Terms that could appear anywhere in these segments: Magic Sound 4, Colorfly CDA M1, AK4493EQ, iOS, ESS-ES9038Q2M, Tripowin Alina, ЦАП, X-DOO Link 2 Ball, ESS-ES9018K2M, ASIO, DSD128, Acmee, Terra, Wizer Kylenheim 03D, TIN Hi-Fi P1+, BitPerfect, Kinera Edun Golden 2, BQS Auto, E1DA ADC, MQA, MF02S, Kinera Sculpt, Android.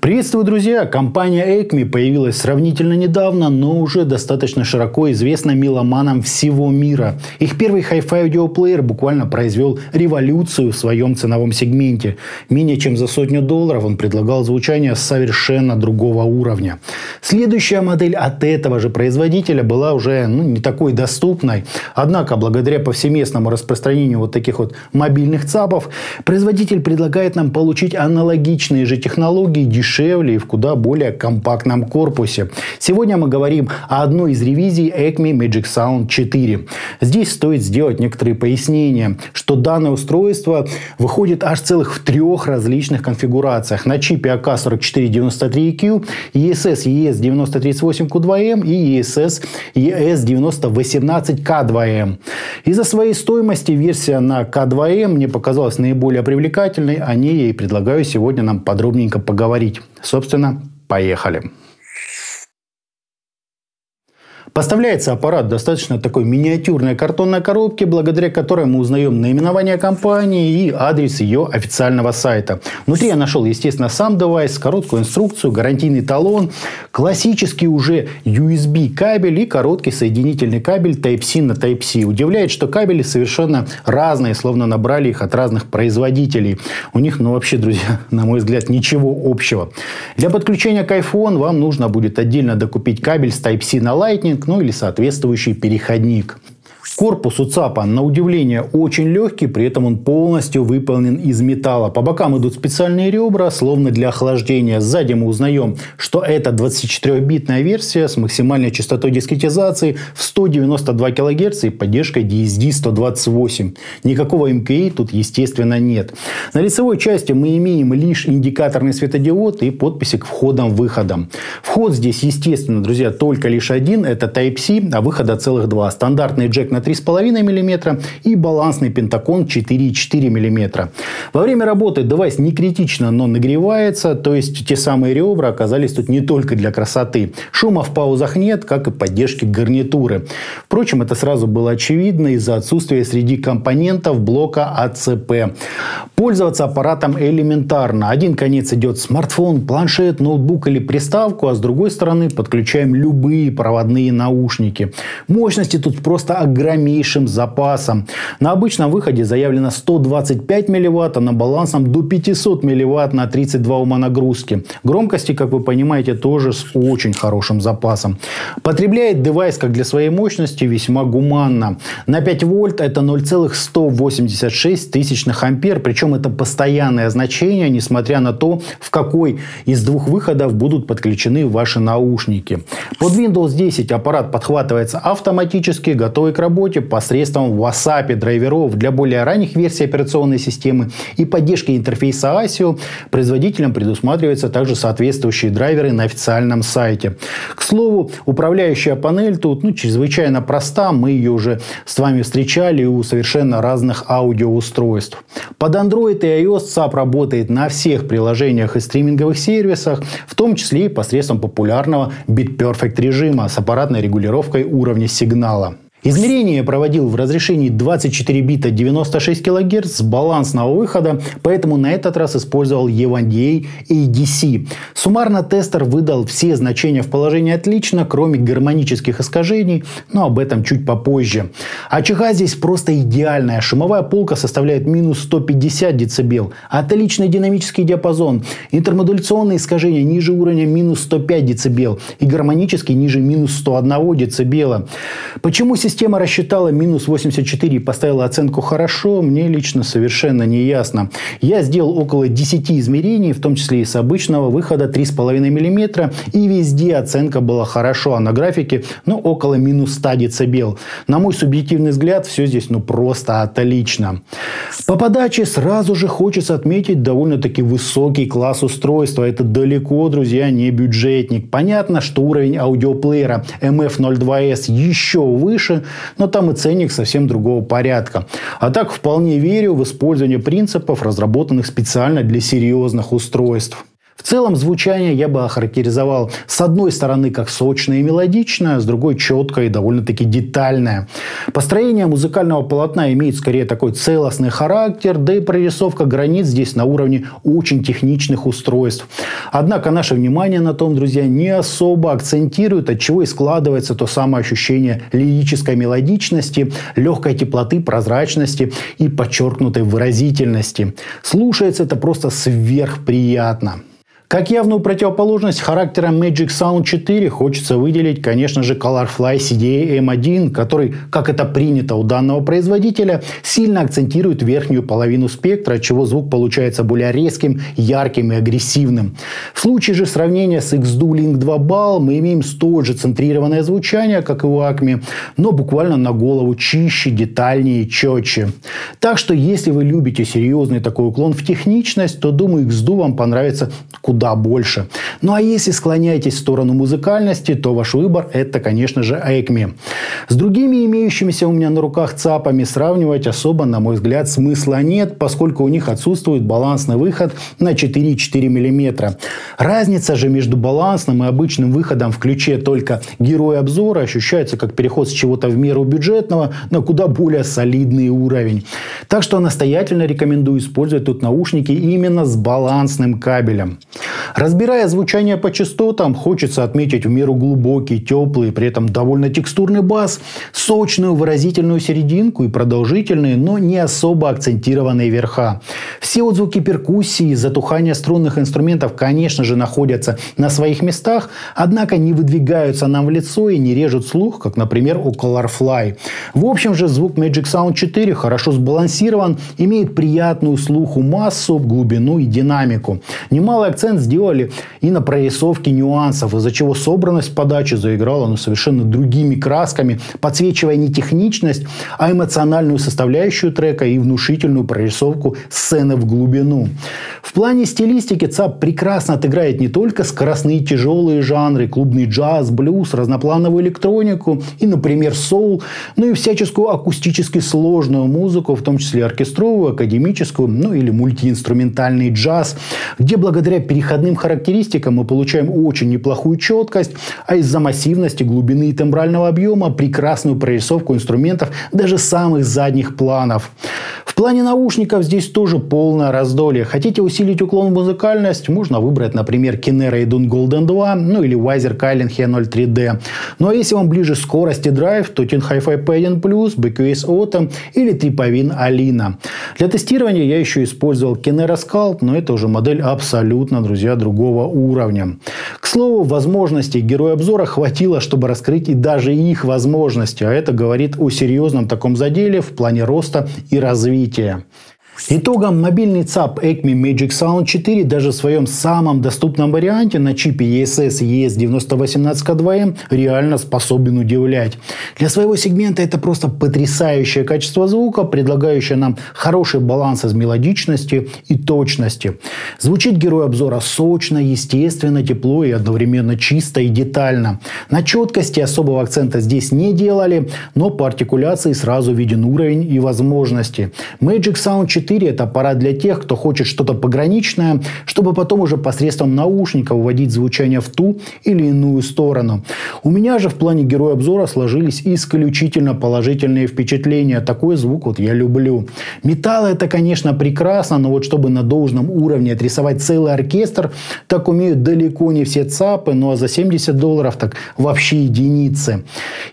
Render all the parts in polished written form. Приветствую, друзья! Компания Acmee появилась сравнительно недавно, но уже достаточно широко известна меломанам всего мира. Их первый Hi-Fi аудиоплеер буквально произвел революцию в своем ценовом сегменте. Менее чем за $100 он предлагал звучание совершенно другого уровня. Следующая модель от этого же производителя была уже не такой доступной. Однако, благодаря повсеместному распространению вот таких вот мобильных ЦАПов, производитель предлагает нам получить аналогичные же технологии дешевле и в куда более компактном корпусе. Сегодня мы говорим о одной из ревизий Acmee Magic Sound 4. Здесь стоит сделать некоторые пояснения, что данное устройство выходит аж целых в трех различных конфигурациях. На чипе AK4493EQ, ESS-ES9038Q2M и ESS-ES9018K2M. Из-за своей стоимости версия на K2M мне показалась наиболее привлекательной, о ней я и предлагаю сегодня нам подробненько поговорить. Собственно, поехали. Поставляется аппарат в достаточно такой миниатюрной картонной коробке, благодаря которой мы узнаем наименование компании и адрес ее официального сайта. Внутри я нашел, естественно, сам девайс, короткую инструкцию, гарантийный талон, классический уже USB кабель и короткий соединительный кабель Type-C на Type-C. Удивляет, что кабели совершенно разные, словно набрали их от разных производителей. У них, вообще, друзья, на мой взгляд, ничего общего. Для подключения к iPhone вам нужно будет отдельно докупить кабель с Type-C на Lightning, или соответствующий переходник. Корпус у ЦАПа, на удивление, очень легкий, при этом он полностью выполнен из металла. По бокам идут специальные ребра, словно для охлаждения. Сзади мы узнаем, что это 24-битная версия с максимальной частотой дискретизации в 192 кГц и поддержкой DSD-128. Никакого МКИ тут, естественно, нет. На лицевой части мы имеем лишь индикаторный светодиод и подписи к входам-выходам. Вход здесь, естественно, друзья, только лишь один, это Type-C, а выхода целых два. Стандартный джек на 3,5 мм и балансный пентакон 4,4 мм. Во время работы девайс не критично, но нагревается, то есть те самые ребра оказались тут не только для красоты. Шума в паузах нет, как и поддержки гарнитуры. Впрочем, это сразу было очевидно из-за отсутствия среди компонентов блока АЦП. Пользоваться аппаратом элементарно. Один конец идет смартфон, планшет, ноутбук или приставку, а с другой стороны подключаем любые проводные наушники. Мощности тут просто огромнейшим запасом. На обычном выходе заявлено 125 милливатт, а на балансном до 500 милливатт на 32 Ω нагрузки. Громкости, как вы понимаете, тоже с очень хорошим запасом. Потребляет девайс, как для своей мощности, весьма гуманно. На 5 вольт это 0,186 ампер, причем это постоянное значение, несмотря на то, в какой из двух выходов будут подключены ваши наушники. Под Windows 10 аппарат подхватывается автоматически, готовый к работе посредством WhatsApp драйверов для более ранних версий операционной системы и поддержки интерфейса ASIO. Производителям предусматриваются также соответствующие драйверы на официальном сайте. К слову, управляющая панель тут чрезвычайно проста. Мы ее уже с вами встречали у совершенно разных аудиоустройств. Под Android и iOS ЦАП работает на всех приложениях и стриминговых сервисах, в том числе и посредством популярного BitPerfect режима с аппаратной регулировкой уровня сигнала. Измерение проводил в разрешении 24 бита 96 кГц с балансного выхода, поэтому на этот раз использовал E1DA ADC. Суммарно тестер выдал все значения в положении отлично, кроме гармонических искажений, но об этом чуть попозже. АЧХ здесь просто идеальная. Шумовая полка составляет минус 150 дБ. Отличный динамический диапазон. Интермодуляционные искажения ниже уровня минус 105 дБ и гармонический ниже минус 101 дБ. Почему система рассчитала минус 84 и поставила оценку «хорошо», мне лично совершенно не ясно. Я сделал около 10 измерений, в том числе и с обычного выхода 3,5 мм, и везде оценка была «хорошо», а на графике около минус 100 дБ. На мой субъективный взгляд, все здесь просто отлично. По подаче сразу же хочется отметить довольно-таки высокий класс устройства. Это далеко, друзья, не бюджетник. Понятно, что уровень аудиоплеера MF02S еще выше, но там и ценник совсем другого порядка. А так вполне верю в использование принципов, разработанных специально для серьезных устройств. В целом звучание я бы охарактеризовал с одной стороны как сочное и мелодичное, с другой четкое и довольно-таки детальное. Построение музыкального полотна имеет скорее такой целостный характер, да и прорисовка границ здесь на уровне очень техничных устройств. Однако наше внимание на том, друзья, не особо акцентирует, отчего и складывается то самое ощущение лирической мелодичности, легкой теплоты, прозрачности и подчеркнутой выразительности. Слушается это просто сверхприятно. Как явную противоположность характера Magic Sound 4 хочется выделить, конечно же, Colorfly CDA M1, который, как это принято у данного производителя, сильно акцентирует верхнюю половину спектра, отчего звук получается более резким, ярким и агрессивным. В случае же сравнения с X-DOO Link 2 Ball мы имеем столь же центрированное звучание, как и у Acmee, но буквально на голову чище, детальнее и четче. Так что, если вы любите серьезный такой уклон в техничность, то, думаю, X-DOO вам понравится куда больше. Ну а если склоняетесь в сторону музыкальности, то ваш выбор это, конечно же, Acmee. С другими имеющимися у меня на руках ЦАПами сравнивать особо, на мой взгляд, смысла нет, поскольку у них отсутствует балансный выход на 4,4 мм. Разница же между балансным и обычным выходом в ключе только героя обзора ощущается как переход с чего-то в меру бюджетного на куда более солидный уровень. Так что настоятельно рекомендую использовать тут наушники именно с балансным кабелем. Разбирая звучание по частотам, хочется отметить в меру глубокий, теплый, при этом довольно текстурный бас, сочную выразительную серединку и продолжительные, но не особо акцентированные верха. Все отзвуки перкуссии и затухания струнных инструментов, конечно же, находятся на своих местах, однако не выдвигаются нам в лицо и не режут слух, как, например, у Colorfly. В общем же, звук Magic Sound 4 хорошо сбалансирован, имеет приятную слуху массу, глубину и динамику. Немалый акцент сделали и на прорисовке нюансов, из-за чего собранность подачи заиграла совершенно другими красками, подсвечивая не техничность, а эмоциональную составляющую трека и внушительную прорисовку сцены в глубину. В плане стилистики ЦАП прекрасно отыграет не только скоростные тяжелые жанры, клубный джаз, блюз, разноплановую электронику и, например, соул, но и всяческую акустически сложную музыку, в том числе оркестровую, академическую, ну или мультиинструментальный джаз, где благодаря переходным характеристикам мы получаем очень неплохую четкость, а из-за массивности, глубины и тембрального объема прекрасную прорисовку инструментов даже самых задних планов. В плане наушников здесь тоже полное раздолье. Хотите усилить уклон в музыкальность, можно выбрать, например, Kinera Edun Golden 2, ну или Wizer Kylenheim 03D. Ну а если вам ближе скорость и драйв, то TIN Hi-Fi P1+, BQS Auto или Tripowin Alina. Для тестирования я еще использовал Kinera Sculpt, но это уже модель абсолютно, друзья, другого уровня. К слову, возможностей героя обзора хватило, чтобы раскрыть и даже их возможности, а это говорит о серьезном таком заделе в плане роста и развития. Итогом мобильный ЦАП Acmee Magic Sound 4 даже в своем самом доступном варианте на чипе ESS-ES9018K2M реально способен удивлять. Для своего сегмента это просто потрясающее качество звука, предлагающее нам хороший баланс из мелодичности и точности. Звучит герой обзора сочно, естественно, тепло и одновременно чисто и детально. На четкости особого акцента здесь не делали, но по артикуляции сразу виден уровень и возможности. Magic Sound 4 это аппарат для тех, кто хочет что-то пограничное, чтобы потом уже посредством наушников вводить звучание в ту или иную сторону. У меня же в плане героя обзора сложились исключительно положительные впечатления. Такой звук вот я люблю. Металл это, конечно, прекрасно, но вот чтобы на должном уровне отрисовать целый оркестр, так умеют далеко не все ЦАПы, ну а за $70 так вообще единицы.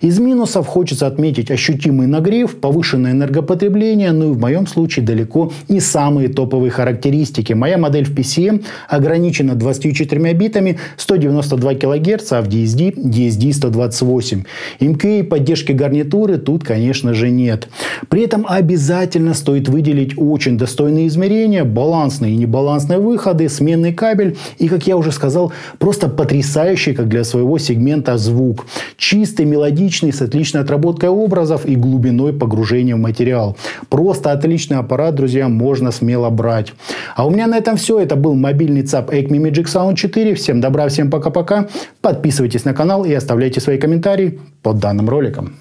Из минусов хочется отметить ощутимый нагрев, повышенное энергопотребление, ну и в моем случае далеко не самые топовые характеристики. Моя модель в PCM ограничена 24 битами, 192 кГц, а в DSD, DSD 128. MQA поддержки гарнитуры тут, конечно же, нет. При этом обязательно стоит выделить очень достойные измерения, балансные и небалансные выходы, сменный кабель и, как я уже сказал, просто потрясающий, как для своего сегмента, звук. Чистый, мелодичный, с отличной отработкой образов и глубиной погружения в материал. Просто отличный аппарат, друзья, можно смело брать. А у меня на этом все. Это был мобильный ЦАП Acmee Magic Sound 4. Всем добра, всем пока-пока. Подписывайтесь на канал и оставляйте свои комментарии под данным роликом.